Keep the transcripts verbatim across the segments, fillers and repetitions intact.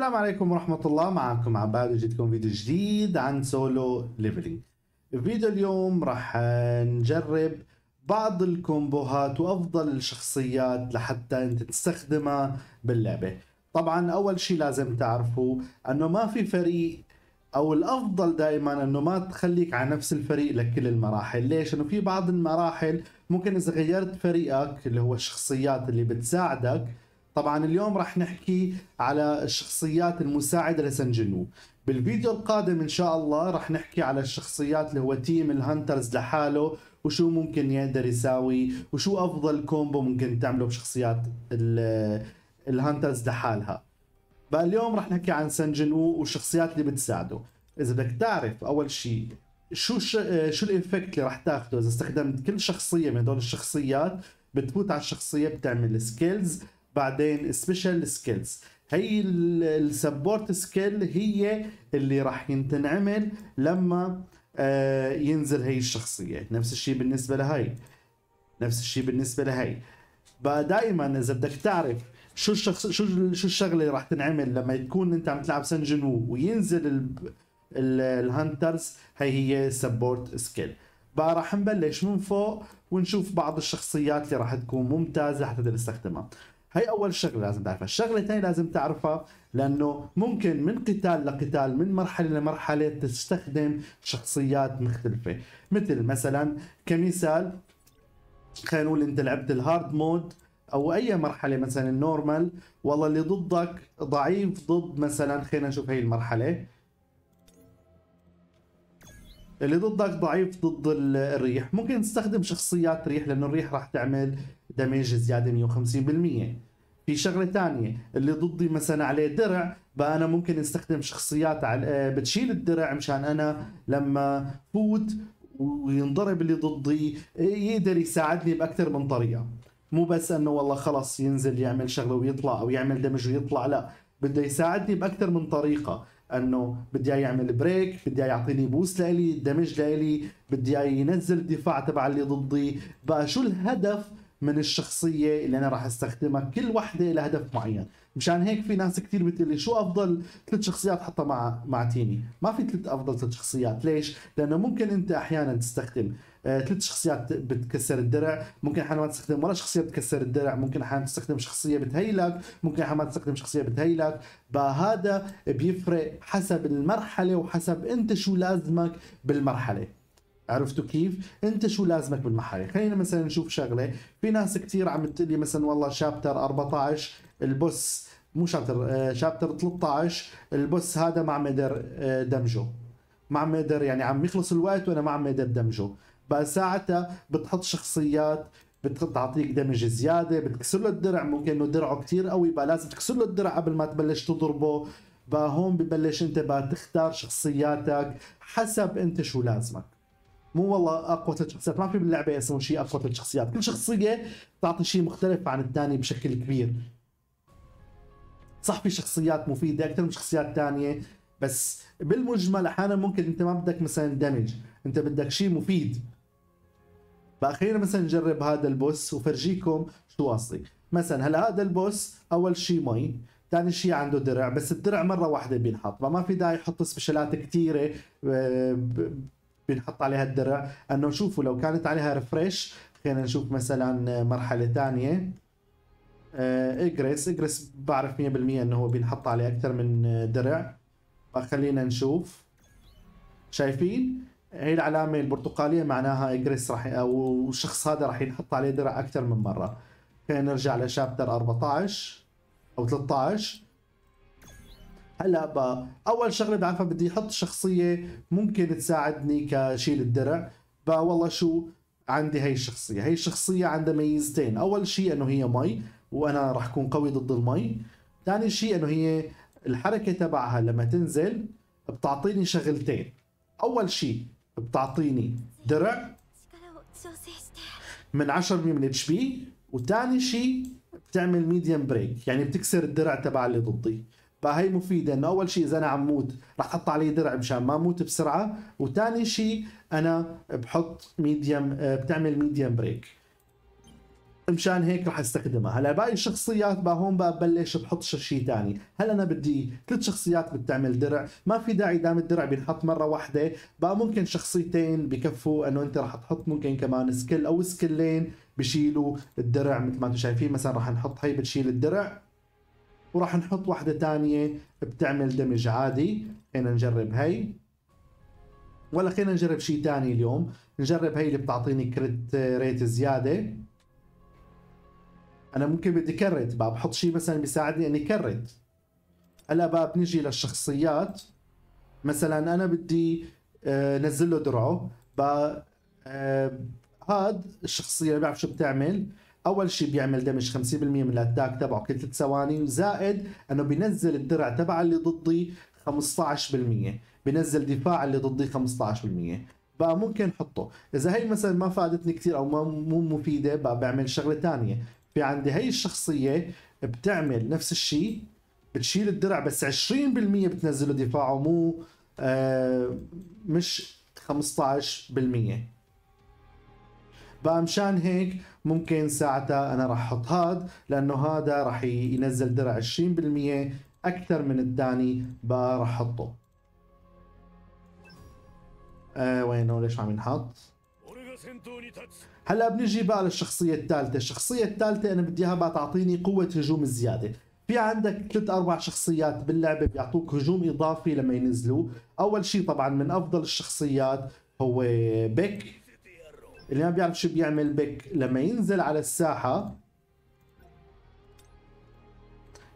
السلام عليكم ورحمة الله. معكم عباد وجدكم فيديو جديد عن سولو ليفلينج. فيديو اليوم راح نجرب بعض الكومبوهات وأفضل الشخصيات لحتى أنت تستخدمها باللعبة. طبعا أول شيء لازم تعرفوا أنه ما في فريق، أو الأفضل دائما أنه ما تخليك على نفس الفريق لكل المراحل. ليش؟ لأنه في بعض المراحل ممكن إذا غيرت فريقك اللي هو الشخصيات اللي بتساعدك. طبعا اليوم راح نحكي على الشخصيات المساعدة لسونغ جينوو. بالفيديو القادم ان شاء الله راح نحكي على الشخصيات اللي هو تيم الهانترز لحاله، وشو ممكن يقدر يساوي، وشو افضل كومبو ممكن تعمله بشخصيات الهانترز لحالها. بقى اليوم راح نحكي عن سونغ جينوو والشخصيات اللي بتساعده. اذا بدك تعرف اول شيء شو شو الايفكت اللي راح تاخده اذا استخدمت كل شخصية من هدول الشخصيات، بتفوت على الشخصية بتعمل سكيلز، بعدين سبيشال سكيلز. هي السبورت سكيل هي اللي راح ينتنعمل لما آه ينزل هي الشخصيه. نفس الشيء بالنسبه لهي، نفس الشيء بالنسبه لهي. بقى دائما اذا بدك تعرف شو الشخص شو شو الشغله اللي راح تنعمل لما تكون انت عم تلعب سونغ جينوو وينزل ال ال الهانترز، هي هي سبورت سكيل. بقى راح نبلش من فوق ونشوف بعض الشخصيات اللي راح تكون ممتازه حتى تستخدمها. هي أول شغلة لازم تعرفها. الشغلة الثانية لازم تعرفها لأنه ممكن من قتال لقتال، من مرحلة لمرحلة، تستخدم شخصيات مختلفة. مثل مثلا كمثال، خلينا نقول أنت لعبت الهارد مود أو أي مرحلة مثلا النورمال، والله اللي ضدك ضعيف ضد مثلا، خلينا نشوف هي المرحلة، اللي ضدك ضعيف ضد الريح، ممكن تستخدم شخصيات ريح لأنه الريح راح تعمل دمج زيادة مية وخمسين بالمية. في شغلة ثانية، اللي ضدي مثلا عليه درع، بقى أنا ممكن استخدم شخصيات على بتشيل الدرع مشان أنا لما فوت وينضرب اللي ضدي يقدر يساعدني بأكثر من طريقة. مو بس أنه والله خلص ينزل يعمل شغلة ويطلع أو يعمل دمج ويطلع، لا، بده يساعدني بأكثر من طريقة. انه بدي اياه يعمل بريك، بدي اياه يعطيني بوست لالي، دمج لالي، بدي اياه ينزل الدفاع تبع اللي ضدي. بقى شو الهدف من الشخصيه اللي انا راح استخدمها؟ كل وحده لها هدف معين. مشان هيك في ناس كثير بتقول لي شو افضل ثلاث شخصيات حطها مع مع تيمي. ما في ثلاث افضل ثلاث شخصيات. ليش؟ لانه ممكن انت احيانا تستخدم ثلاث شخصيات بتكسر الدرع، ممكن احيانا ما تستخدم ولا شخصيه بتكسر الدرع، ممكن احيانا تستخدم شخصيه بتهيلك، ممكن احيانا ما تستخدم شخصيه بتهيلك. بقى هذا بيفرق حسب المرحله وحسب انت شو لازمك بالمرحله. عرفتوا كيف؟ انت شو لازمك بالمرحله. خلينا مثلا نشوف شغله. في ناس كثير عم تقول لي مثلا والله شابتر أربعطعش البوس، مو شابتر، شابتر ثلاثطعش البوس هذا ما عم يقدر دمجه، ما عم يقدر، يعني عم يخلص الوقت وانا ما عم يقدر دمجه. بقى ساعتها بتحط شخصيات بتعطيك دمج زياده، بتكسر له الدرع، ممكن انه درعه كثير قوي، بقى لازم تكسر له الدرع قبل ما تبلش تضربه. بقى هون ببلش انت بقى تختار شخصياتك حسب انت شو لازمك. مو والله اقوى ثلاث شخصيات، ما في باللعبه اسمه شيء اقوى ثلاث شخصيات، كل شخصيه تعطي شيء مختلف عن الثاني بشكل كبير. صح في شخصيات مفيده اكثر من شخصيات ثانيه، بس بالمجمل احيانا ممكن انت ما بدك مثلا دمج، انت بدك شيء مفيد. بقى خلينا مثلا نجرب هذا البوس وفرجيكم شو واصلي. مثلا هلا هذا البوس اول شيء مي، ثاني شيء عنده درع، بس الدرع مره واحده بينحط، ما في داعي يحط سبيشالات كثيره بينحط عليها الدرع. انه شوفوا لو كانت عليها ريفريش، خلينا نشوف مثلا مرحله ثانيه اجريس، اجريس بعرف مية بالمية انه هو بينحط عليه اكثر من درع. خلينا نشوف، شايفين هي العلامه البرتقاليه معناها اجريس راح، او الشخص هذا راح ينحط عليه درع اكثر من مره. خلينا نرجع لشابتر أربعطعش او ثلاثطعش. هلا بقى اول شغله بعرفها بدي احط شخصيه ممكن تساعدني كشيل الدرع. بقى والله شو عندي هي الشخصيه، هي الشخصيه عندها ميزتين، اول شيء انه هي مي وانا راح اكون قوي ضد المي، ثاني شيء انه هي الحركه تبعها لما تنزل بتعطيني شغلتين. اول شيء بتعطيني درع من عشرة بالمية من اتش بي، وثاني شيء بتعمل ميديم بريك، يعني بتكسر الدرع تبع اللي ضدي. بقى هي مفيده انه اول شيء اذا انا عم موت راح احط عليه درع مشان ما اموت بسرعه، وثاني شيء انا بحط ميديم، بتعمل ميديم بريك. مشان هيك رح استخدمها. هلا باقي الشخصيات بقى هون ببلش بحط شيء ثاني. هلا انا بدي ثلاث شخصيات بتعمل درع، ما في داعي دام الدرع بينحط مره واحده، بقى ممكن شخصيتين بكفوا انه انت رح تحط ممكن كمان سكيل او سكيلين بشيلوا الدرع مثل ما انتم شايفين. مثلا رح نحط هي بتشيل الدرع، وراح نحط واحده ثانيه بتعمل دمج عادي. خلينا نجرب هي، ولا خلينا نجرب شيء ثاني اليوم، نجرب هي اللي بتعطيني كريت ريت زياده. انا ممكن بدي كرت بقى بحط شيء مثلا بيساعدني اني كرت. هلا بقى بنجي للشخصيات، مثلا انا بدي نزل له درعه بقى. هاد الشخصيه ما بعرف شو بتعمل. اول شيء بيعمل دمج خمسين بالمية من الاتاك تبعه كل ثلاث ثواني، وزائد انه بينزل الدرع تبع اللي ضدي خمسطعش بالمية، بينزل دفاع اللي ضدي خمسطعش بالمية. بقى ممكن نحطه اذا هي مثلا ما فادتني كثير او ما مو مفيده، بقى بعمل شغله ثانيه. في عندي هي الشخصيه بتعمل نفس الشيء، بتشيل الدرع بس عشرين بالمية بتنزله دفاعه، مو آه مش خمسطعش بالمية. بقى مشان هيك ممكن ساعتها انا راح احط هذا، لانه هذا راح ينزل درع عشرين بالمية اكثر من الثاني. بقى راح احطه آه وينه ليش عم ينحط. هلا بنجي بقى للشخصية الثالثة، الشخصية الثالثة أنا بدي إياها بقى تعطيني قوة هجوم زيادة. في عندك ثلاث أربع شخصيات باللعبة بيعطوك هجوم إضافي لما ينزلوه. أول شيء طبعا من أفضل الشخصيات هو بيك، اللي ما بيعرف شو بيعمل بيك لما ينزل على الساحة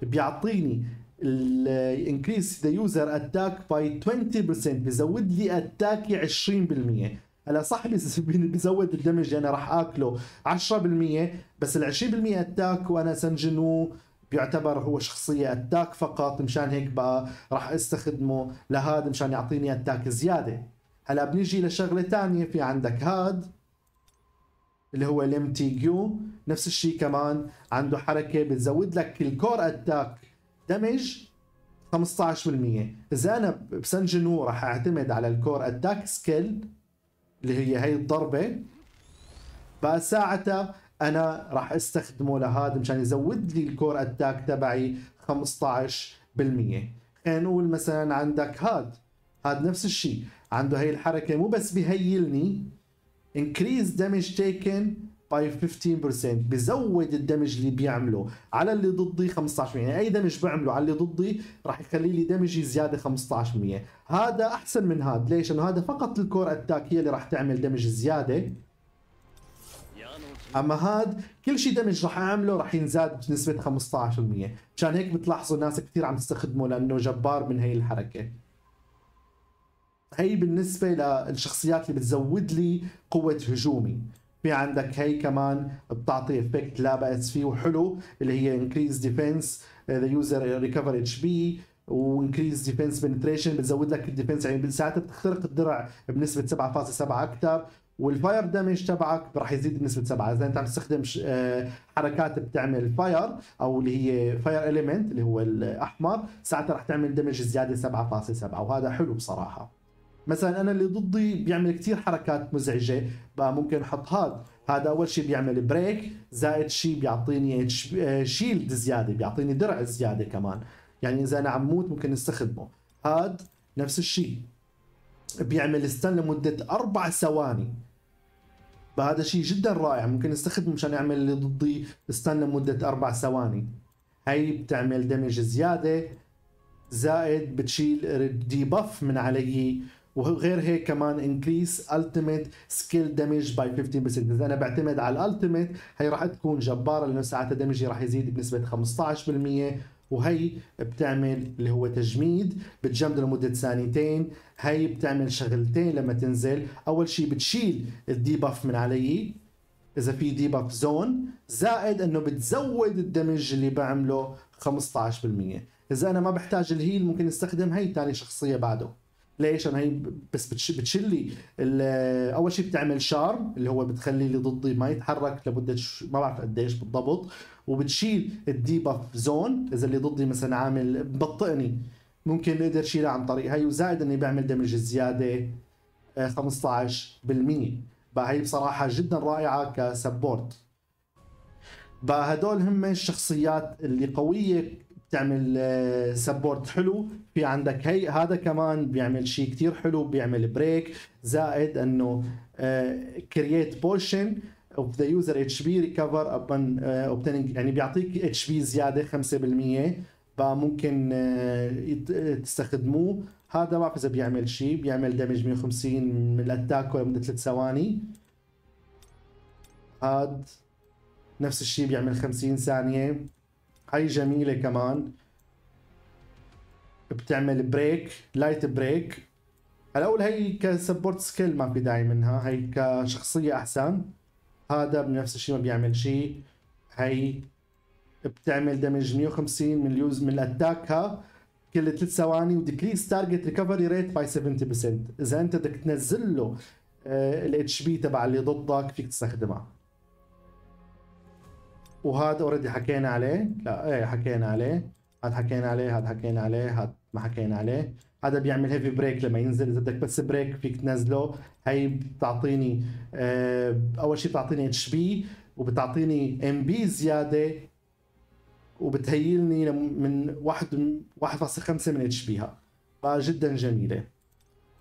بيعطيني الانكريس ذا يوزر اتاك باي عشرين بالمية، بزود لي اتاكي عشرين بالمية. هلا صح بزود الدمج انا راح اكله عشرة بالمية، بس ال عشرين بالمية اتاك، وانا سونغ جينوو بيعتبر هو شخصيه اتاك فقط، مشان هيك بقى راح استخدمه لهذا مشان يعطيني اتاك زياده. هلا بنيجي لشغله ثانيه، في عندك هاد اللي هو الام تي كيو، نفس الشيء كمان عنده حركه بتزود لك الكور اتاك دمج خمسطعش بالمية. اذا انا بسونغ جينوو راح اعتمد على الكور اتاك سكيل اللي هي هي الضربة، بقى ساعتها أنا راح استخدمه لهذا مشان يزود لي الكور أتاك تبعي خمسطعش بالمية. خلينا نقول مثلا عندك هاد، هاد نفس الشيء عنده هي الحركة، مو بس بيهيلني increase damage taken by خمسطعش بالمية، بزود الدمج اللي بيعمله على اللي ضدي خمسطعش بالمية، يعني أي دمج بعمله على اللي ضدي راح يخلي لي دمجي زيادة خمسطعش بالمية. هذا أحسن من هذا، ليش؟ لأنه هذا فقط الكور أتاك هي اللي راح تعمل دمج زيادة، أما هذا كل شيء دمج راح أعمله راح ينزاد بنسبة خمسطعش بالمية. مشان هيك بتلاحظوا ناس كثير عم تستخدمه لأنه جبار من هي الحركة. هي بالنسبة للشخصيات اللي بتزود لي قوة هجومي. في عندك هي كمان بتعطي افكت لا بأس فيه وحلو، اللي هي انكريز ديفنس ذا يوزر ريكفر اتش بي، وانكريز ديفنس بنتريشن، بتزود لك الديفنس، يعني ساعتها بتخترق الدرع بنسبه سبعة فاصلة سبعة اكثر، والفاير دامج تبعك راح يزيد بنسبه سبعة. اذا انت عم تستخدم حركات بتعمل فاير او اللي هي فاير اليمنت اللي هو الاحمر، ساعتها راح تعمل دمج زياده سبعة فاصلة سبعة، وهذا حلو بصراحه. مثلا انا اللي ضدي بيعمل كثير حركات مزعجه، بقى ممكن احط هذا. هذا اول شيء بيعمل بريك، زائد شيء بيعطيني شيلد زياده، بيعطيني درع زياده كمان، يعني اذا انا عم موت ممكن استخدمه. هذا نفس الشيء بيعمل ستان لمده اربع ثواني، فهذا شيء جدا رائع ممكن استخدمه مشان يعمل اللي ضدي ستان لمده اربع ثواني. هي بتعمل دمج زياده، زائد بتشيل ديباف من علي، وغير هيك كمان انكريس التيميت سكيل دامج باي خمسطعش بالمية. اذا انا بعتمد على الالتيميت هي راح تكون جباره، لانه ساعتها دمجي راح يزيد بنسبه خمسطعش بالمية. وهي بتعمل اللي هو تجميد، بتجمد لمده ثانيتين. هي بتعمل شغلتين لما تنزل، اول شيء بتشيل الديباف من علي اذا في ديباف زون، زائد انه بتزود الدمج اللي بعمله خمسطعش بالمية. اذا انا ما بحتاج الهيل ممكن استخدم هي ثاني شخصيه بعده. ليش؟ انا هي بس بتشيل لي اول شيء بتعمل شارم اللي هو بتخلي اللي ضدي ما يتحرك لمده ما بعرف قديش بالضبط، وبتشيل الديباف زون اذا اللي ضدي مثلا عامل ببطئني ممكن اقدر شيلها عن طريق هي، وزائد اني بعمل دمج زياده خمسطعش بالمية. بقى هي بصراحه جدا رائعه كسبورت. فهدول هم الشخصيات اللي قويه بتعمل سبورت حلو. في عندك هي هذا كمان بيعمل شيء كثير حلو، بيعمل بريك زائد انه كرييت بوشن اوف ذا يوزر اتش بي ريكفر ابن اوبتيننج، يعني بيعطيك اتش بي زياده خمسة بالمية فممكن تستخدموه. هذا ما بعرف اذا بيعمل شيء، بيعمل دمج مية وخمسين من الاتاك لمده ثلاث ثواني. هاد نفس الشيء بيعمل خمسين ثانية. هاي جميلة كمان، بتعمل بريك لايت بريك. الأول هي كسبورت سكيل ما في داعي منها، هي كشخصية أحسن. هذا بنفس الشيء ما بيعمل شيء. هي بتعمل دمج مية وخمسين من اليوز من الأتاكها كل ثلاث ثواني، وديكريس تارجت ريكفري ريت باي سبعين بالمية. إذا أنت بدك تنزل له الاتش بي تبع اللي ضدك فيك تستخدمها. وهذا اوريدي حكينا عليه، لا ايه حكينا عليه، هذا حكينا عليه، هذا حكينا عليه، هذا ما حكينا عليه. هذا بيعمل هيفي بريك لما ينزل، اذا بدك بس بريك فيك تنزله. هي بتعطيني اه اول شيء بتعطيني اتش بي وبتعطيني ام بي زياده، وبتهيلني من واحد واحد فاصلة خمسة من اتش بيها، فجدا جميله.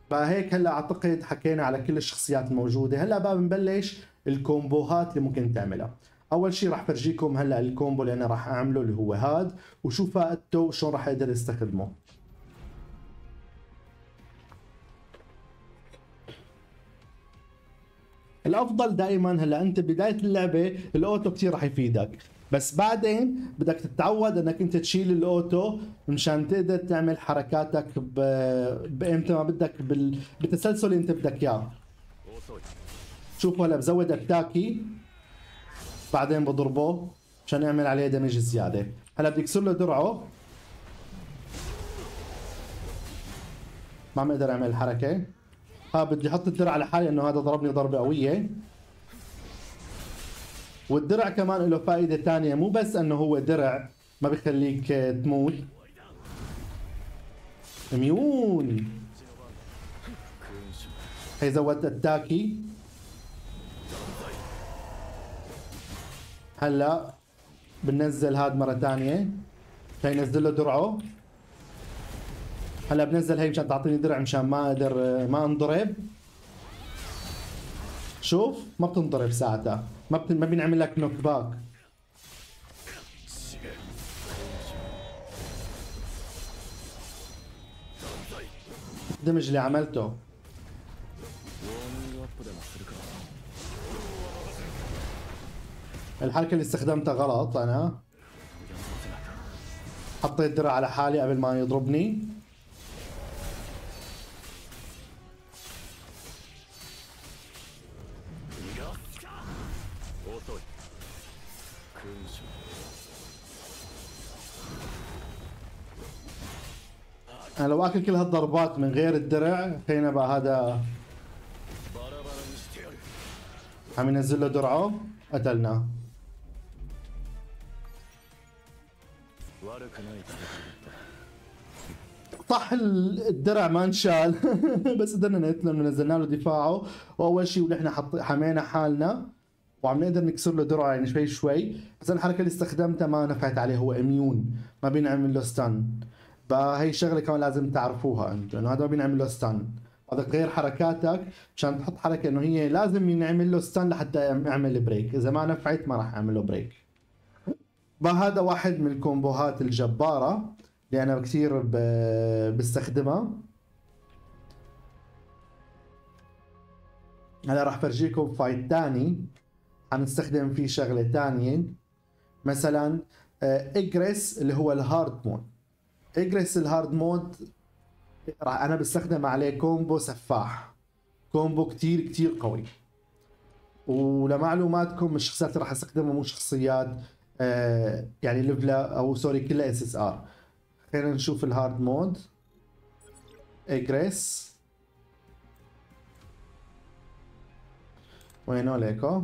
فهيك هلا اعتقد حكينا على كل الشخصيات الموجوده. هلا بقى بنبلش الكومبوهات اللي ممكن تعملها. اول شيء راح فرجيكم هلا الكومبو اللي انا راح اعمله اللي هو هاد، وشو فائدته وشلون راح اقدر استخدمه. الافضل دائما هلا انت بدايه اللعبه الاوتو كثير راح يفيدك، بس بعدين بدك تتعود انك انت تشيل الاوتو مشان تقدر تعمل حركاتك بامتى ما بدك بال... بالتسلسل اللي انت بدك اياه. شوفوا هلا بزود اتاكي بعدين بضربه مشان يعمل عليه دمج زياده. هلا بدي اكسر له درعه، ما عم اقدر اعمل الحركه. ها بدي احط الدرع لحالي انه هذا ضربني ضربه قويه. والدرع كمان له فائده ثانيه، مو بس انه هو درع ما بخليك تموت، ميون هي زودت اتاكي. هلا بننزل هاد مره ثانيه، هي نزل له درعه. هلا بنزل هي مشان تعطيني درع مشان ما اقدر ما انضرب. شوف ما بتنضرب ساعتها، ما بت... ما بينعمل لك نوك باك. الدمج اللي عملته الحركة اللي استخدمتها غلط، أنا حطيت درع على حالي قبل ما يضربني. أنا لو آكل كل هالضربات من غير الدرع. خلينا بقى هذا عم ينزل له درعه، قتلناه. طاح الدرع ما انشال بس قدرنا نقتله انه نزلنا له دفاعه. واول شيء ونحن حمينا حالنا وعم نقدر نكسر له درعه يعني شوي شوي. بس الحركه اللي استخدمتها ما نفعت عليه، هو اميون ما بينعمل له ستان. فهي شغله كمان لازم تعرفوها انتم انه هذا ما بينعمل له ستان. بدك تغير حركاتك مشان تحط حركه انه هي لازم ينعمل له ستان لحتى يعمل بريك، اذا ما نفعت ما راح اعمل له بريك. هذا واحد من الكومبوهات الجبارة اللي أنا كثير بستخدمها. هلا راح فرجيكم فايت ثاني حنستخدم فيه شغلة ثانية، مثلا إجريس اللي هو الهارد مود. إجريس الهارد مود أنا بستخدم عليه كومبو سفاح، كومبو كثير كثير قوي. ولمعلوماتكم الشخصيات اللي راح استخدمها مو شخصيات آه يعني ليفلا او سوري كلها اس اس ار. خلينا نشوف الهارد مود إجريس. وينو ليكو؟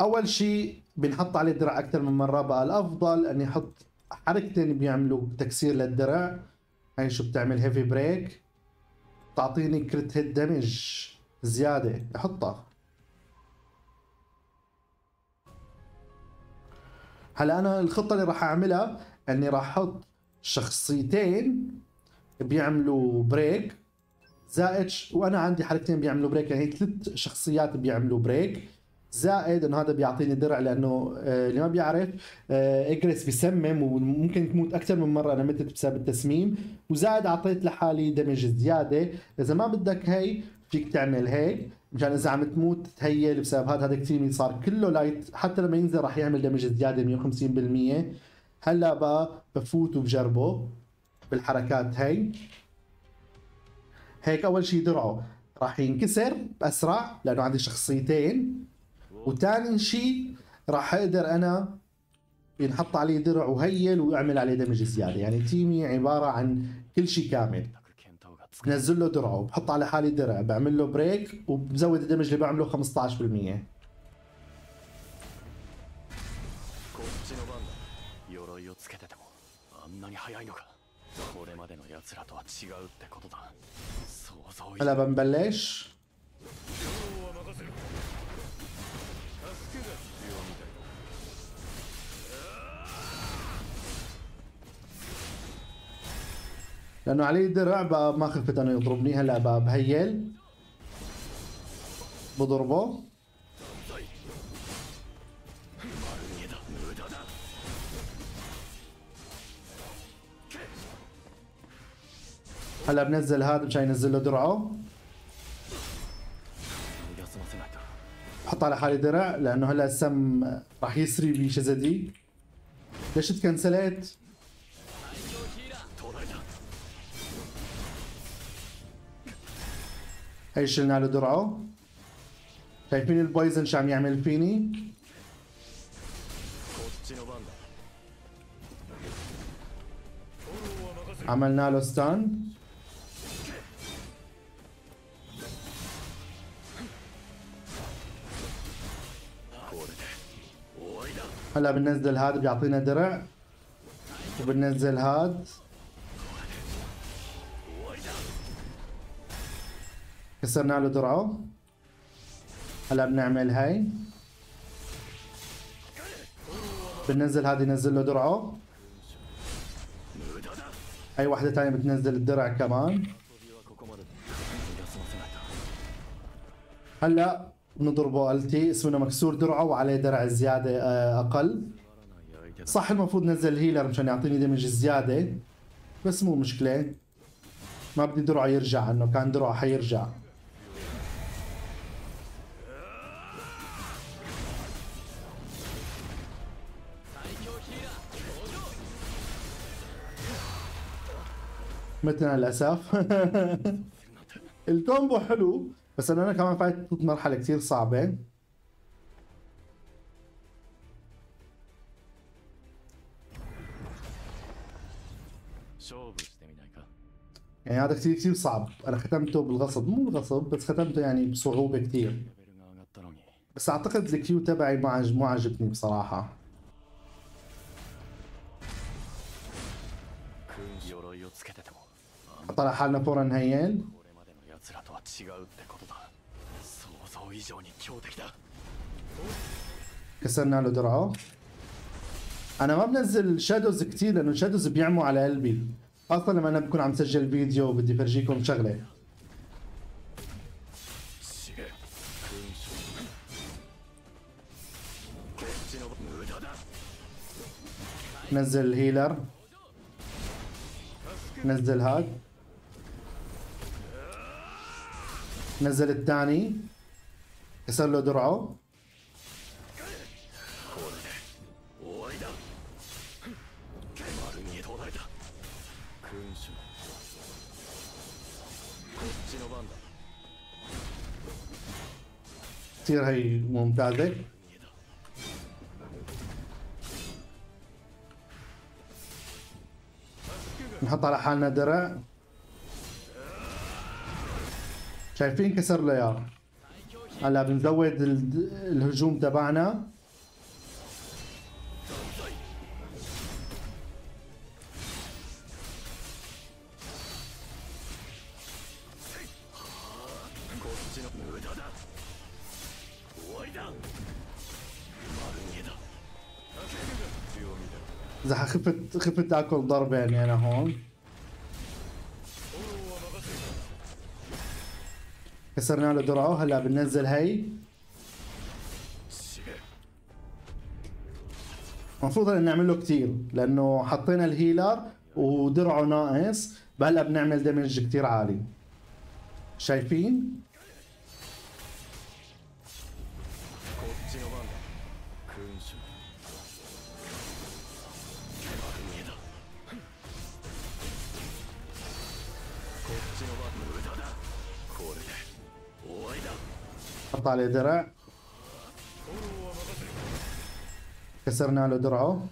اول شيء بنحط عليه درع اكثر من مره، بقى الافضل اني احط حركتين بيعملوا تكسير للدرع. هي شو بتعمل؟ هيفي بريك تعطيني كريت هيد دمج زياده، احطها هلا انا الخطه اللي راح اعملها اني راح احط شخصيتين بيعملوا بريك زائد، وانا عندي حركتين بيعملوا بريك، يعني ثلاث شخصيات بيعملوا بريك، زائد انه هذا بيعطيني درع، لانه اللي ما بيعرف اجريس بيسمم وممكن تموت اكثر من مره، انا متت بسبب التسميم، وزائد اعطيت لحالي دمج زياده، اذا ما بدك هي فيك تعمل هيك مشان اذا عم تموت تهيل بسبب هذا. هذا كثير صار كله لايت، حتى لما ينزل راح يعمل دمج زياده مية وخمسين بالمية. هلا بقى بفوت وبجربه بالحركات هي. هيك اول شيء درعه راح ينكسر باسرع لانه عندي شخصيتين، وثاني شيء راح اقدر انا ينحط عليه درع وهيل واعمل عليه دمج زياده، يعني تيمي عباره عن كل شيء كامل. بنزل له درعه، بحط على حالي درع، بعمل له بريك وبزود الدمج اللي بعمله خمسة عشر بالمية. هلا بنبلش. لأنه عليه درع بقى ما خفت أنه يضربني. هلا بقى بهيل بضربه. هلا بنزل هذا مشان ينزل له درعه. بحط على حالي درع لأنه هلا السم راح يسري بجسدي. ليش تكنسلت؟ هي شلنا له درعه. شايفين البويزن شو عم يعمل فيني؟ عملنا له ستان. هلا بننزل هذا بيعطينا درع، وبننزل هذا كسرنا له درعه. هلا بنعمل هاي، بننزل هذا ينزل له درعه. هاي واحدة ثانية بتنزل الدرع كمان. هلا بنضربه التي اسمه مكسور درعه وعليه درع زيادة أقل. صح المفروض نزل هيلر مشان يعطيني دمج زيادة، بس مو مشكلة، ما بدي درعه يرجع عنه، كان درعه حيرجع. متنا للاسف. الكومبو حلو، بس انا كمان فايت مرحله كثير صعبه. يعني هذا كثير كثير صعب، انا ختمته بالغصب، مو بالغصب بس ختمته يعني بصعوبه كثير. بس اعتقد الكيو تبعي ما مو عجبني بصراحه. طلع حالنا فورا نهيل. كسرنا له درعه. انا ما بنزل شادوز كثير لانه الشادوز بيعموا على قلبي، اصلا لما انا بكون عم سجل فيديو بدي فرجيكم شغله. نزل الهيلر، نزل هاد، نزل الثاني، كسر له درعه. كثير هي ممتازة. نحط على حالنا درع. شايفين كسر له اياه. هلا بنزود الهجوم تبعنا. اذا خفت خفت اكل ضربه يعني انا هون. كسرنا له درعه، هلا بننزل هي. المفروض ان نعمله كثير لانه حطينا الهيلر ودرعه ناقص، هلا بنعمل دمج كثير عالي. شايفين؟ حط عليه درع، كسرنا له درعه،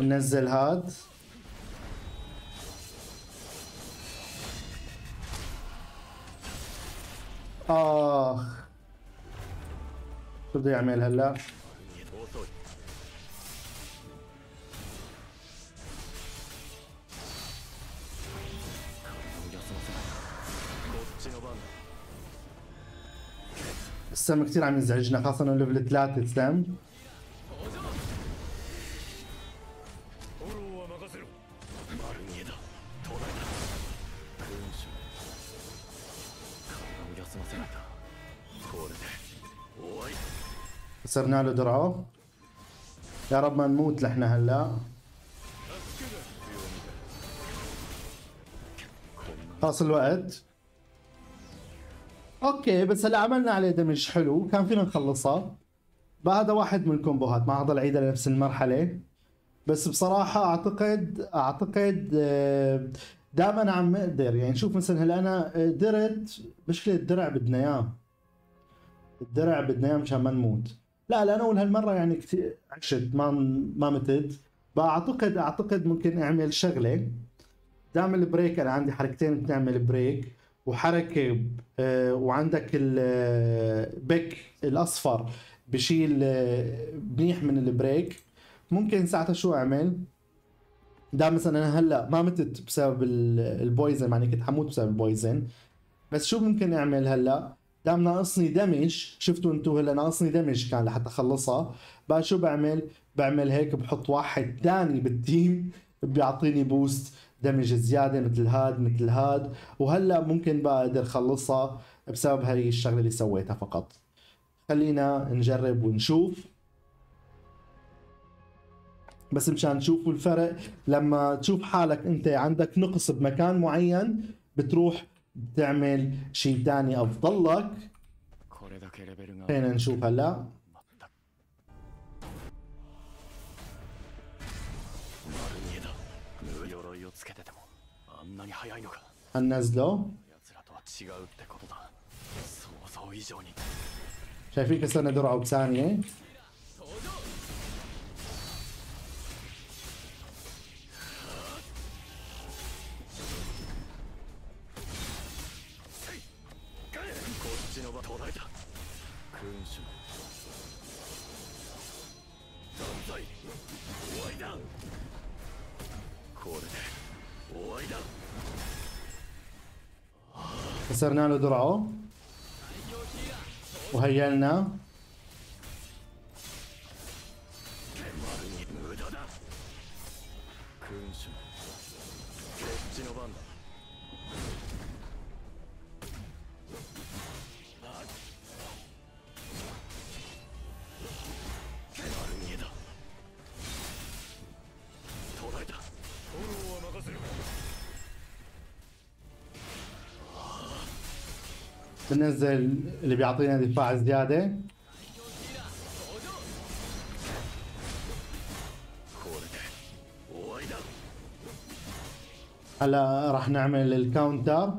ننزل هاد. آخ شو بده يعمل هلا؟ السم كثير عم يزعجنا، خاصة انه ليفل ثلاثة سم. كسرنا له درعه، يا رب ما نموت نحن هلا. خلص الوقت. اوكي بس هلا عملنا عليه دمج حلو، كان فينا نخلصها. هذا واحد من الكومبوهات، ما حضل عيدها لنفس المرحله. بس بصراحه اعتقد اعتقد دائما عم نقدر يعني نشوف. مثلا هلا انا قدرت، مشكله الدرع بدنا اياه، الدرع بدنا اياه مشان ما نموت. لا لا انا اول هالمره يعني كثير عشت ما ما متت. بعتقد اعتقد ممكن اعمل شغله، دعمل بريك. انا عندي حركتين بتعمل بريك وحركه، وعندك البيك الاصفر بشيل منيح من البريك. ممكن ساعتها شو اعمل؟ ده مثلا انا هلا ما متت بسبب البويزن، يعني كنت حموت بسبب البويزن. بس شو ممكن اعمل هلا؟ دام ناقصني دمج، شفتوا انتوا هلا ناقصني دمج كان لحتى اخلصها. بقى شو بعمل؟ بعمل هيك، بحط واحد ثاني بالتيم بيعطيني بوست دمج زياده، مثل هاد مثل هاد. وهلا ممكن بقى اقدر اخلصها بسبب هاي الشغله اللي سويتها فقط. خلينا نجرب ونشوف، بس مشان نشوفوا الفرق. لما تشوف حالك انت عندك نقص بمكان معين بتروح بتعمل شيء ثاني افضل لك. خلينا نشوف هلا. هننزله. شايفين كسرنا درعه بثانية. كسرنا له درعه وهيلنا. بننزل اللي بيعطينا دفاع زياده. هلا راح نعمل الكاونتر.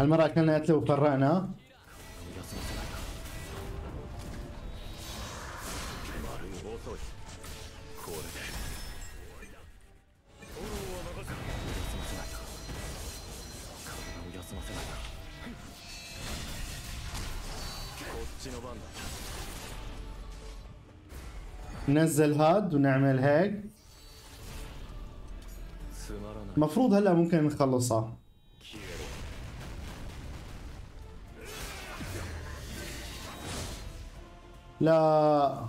هالمرة اكلنا قتله وفرقنا. ننزل هاد ونعمل هيك. مفروض هلا ممكن نخلصها. لا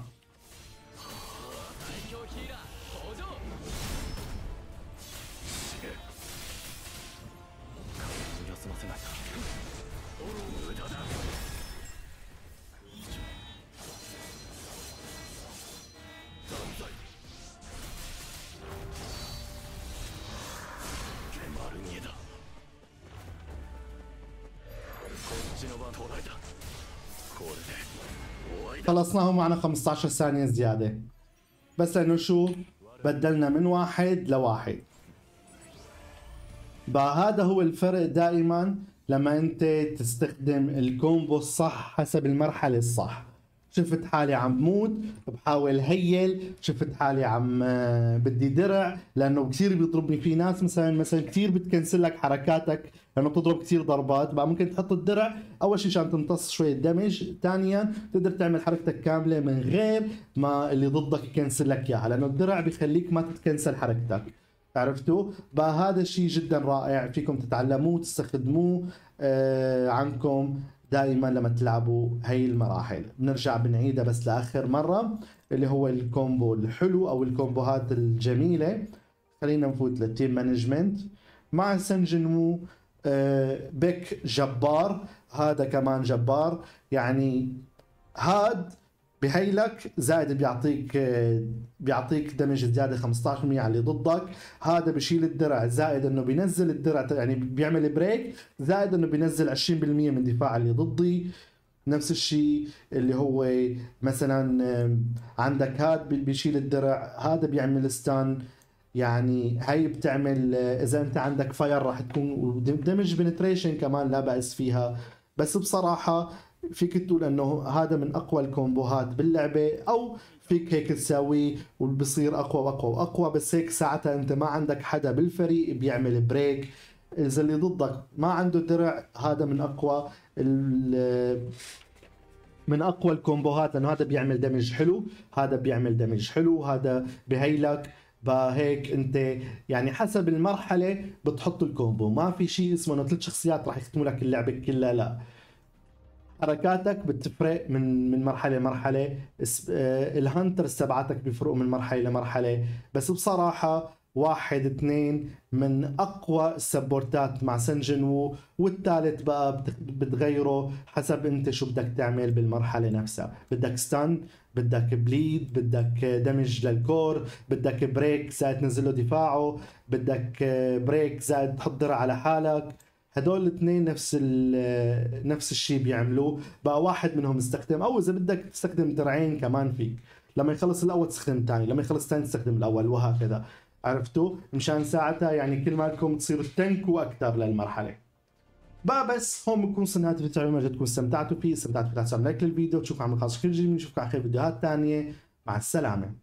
خلصناه معنا خمسة عشر ثانية زيادة، بس انه شو بدلنا من واحد لواحد. بقى هذا هو الفرق دائما لما انت تستخدم الكومبو الصح حسب المرحلة الصح. شفت حالي عم بموت بحاول هيل، شفت حالي عم بدي درع لانه كثير بيضربني في ناس مثلا مثلا كثير بتكنسل لك حركاتك لانه بتضرب كثير ضربات. بقى ممكن تحط الدرع اول شيء عشان تمتص شويه دمج، ثانيا تقدر تعمل حركتك كامله من غير ما اللي ضدك يكنسل لك اياها لانه الدرع بيخليك ما تتكنسل حركتك. عرفتوا؟ بقى هذا الشيء جدا رائع فيكم تتعلموه تستخدموه آه عنكم دائما لما تلعبوا هي المراحل. بنرجع بنعيدها بس لاخر مره اللي هو الكومبو الحلو او الكومبوهات الجميله. خلينا نفوت للتيم مانجمنت مع سونغ جينوو. آه بيك جبار، هذا كمان جبار، يعني هاد بهيلك زائد بيعطيك بيعطيك دمج زياده خمسة عشر بالمية على اللي ضدك. هذا بشيل الدرع زائد انه بينزل الدرع يعني بيعمل بريك زائد انه بينزل عشرين بالمية من دفاع اللي ضدي. نفس الشيء اللي هو مثلا عندك هاد بيشيل الدرع، هذا بيعمل ستان. يعني هي بتعمل اذا انت عندك فاير راح تكون ودمج بنتريشن كمان لا بأس فيها. بس بصراحه فيك تقول انه هذا من اقوى الكومبوهات باللعبه، او فيك هيك تساويه وبصير اقوى واقوى واقوى. بس هيك ساعتها انت ما عندك حدا بالفريق بيعمل بريك، اذا اللي ضدك ما عنده درع. هذا من اقوى من اقوى الكومبوهات لانه هذا بيعمل دمج حلو، هذا بيعمل دمج حلو، هذا بهيلك. فهيك انت يعني حسب المرحله بتحط الكومبو. ما في شيء اسمه انه ثلاث شخصيات راح يختموا لك اللعبه كلها، لا. حركاتك بتفرق من من مرحله لمرحله. الهانترز تبعتك بيفرقوا من مرحله لمرحله. بس بصراحه واحد اثنين من اقوى السبورتات مع سونغ جينوو، والثالث بقى بتغيره حسب انت شو بدك تعمل بالمرحله نفسها. بدك ستان، بدك بليد، بدك دمج للكور، بدك بريك زائد تنزل له دفاعه، بدك بريك زائد تحط درع على حالك. هدول الاثنين نفس نفس الشيء بيعملوه. بقى واحد منهم استخدم، او اذا بدك تستخدم درعين كمان فيك، لما يخلص الاول تستخدم الثاني، لما يخلص الثاني تستخدم الاول، وهكذا. عرفتوا؟ مشان ساعتها يعني كل مالكم تصير تنكوا اكثر للمرحله. بقى بس هون بكون وصلنا لهذا الفيديو، بتمنى تكونوا استمتعتوا فيه، استمتعتوا فيه تعملوا لايك للفيديو، تشوفوا عم خاص كثير جديد، بنشوفكم على خير فيديوهات ثانيه، مع السلامه.